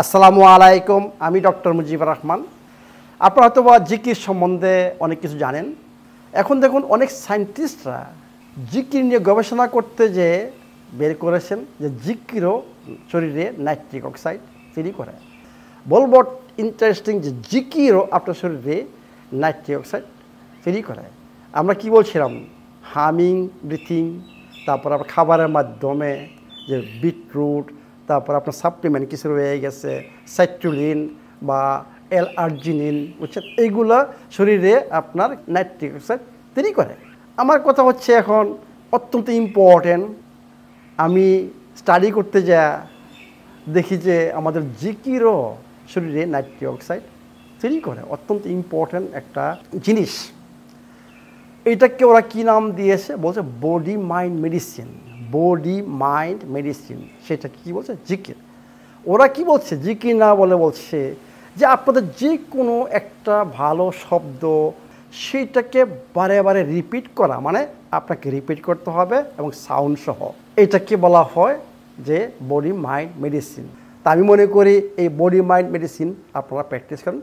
আসসালামু আলাইকুম আমি ডক্টর মুজিবুর রহমান আপনারা হয়তো বা জিকির সম্বন্ধে অনেক কিছু জানেন এখন দেখুন অনেক সায়েন্টিস্টরা জিকির নিয়ে গবেষণা করতে যে বের করেছেন যে জিকিরও শরীরে নাইট্রিক অক্সাইড তৈরি করে বলবো ইন্টারেস্টিং যে জিকিরও আপনার শরীরে নাইট্রিক অক্সাইড তৈরি করে আমরা কি বলছিলাম হামিং ব্রিথিং তারপর আপনার খাবারের মাধ্যমে যে বিটরুট তারপর আপনার সাপ্লিমেন্ট কিছু রয়ে গেছে সেটুলিন বা L-arginine বুঝছেন এইগুলো শরীরে আপনার নাইট্রিক অক্সাইড তৈরি করে আমার কথা হচ্ছে এখন অত্যন্ত ইম্পর্টেন্ট আমি স্টাডি করতে যা দেখি যে আমাদের জিকিরও শরীরে নাইট্রিক অক্সাইড তৈরি করে অত্যন্ত ইম্পর্টেন্ট একটা জিনিস এটাকে ওরা কি নাম দিয়েছে বলছে body mind medicine body mind medicine সেটা কি বলছে জিকির ওরা কি বলছে জিকির না বলে বলছে যে আপনাদের যে কোনো একটা ভালো শব্দ সেটাকে বারে বারে রিপিট করা মানে আপনাকে রিপিট করতে হবে এবং সাউন্ড সহ এটাকে বলা হয় যে বডি মাইন্ড মেডিসিন তা আমি মনে করি এই বডি মাইন্ড মেডিসিন আপনারা প্র্যাকটিস করেন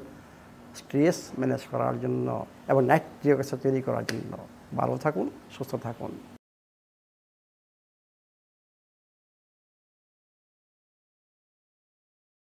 স্ট্রেস ম্যানেজ করার জন্য এবং নাইট্রিক অক্সাইড তৈরি করার জন্য ভালো থাকুন সুস্থ থাকুন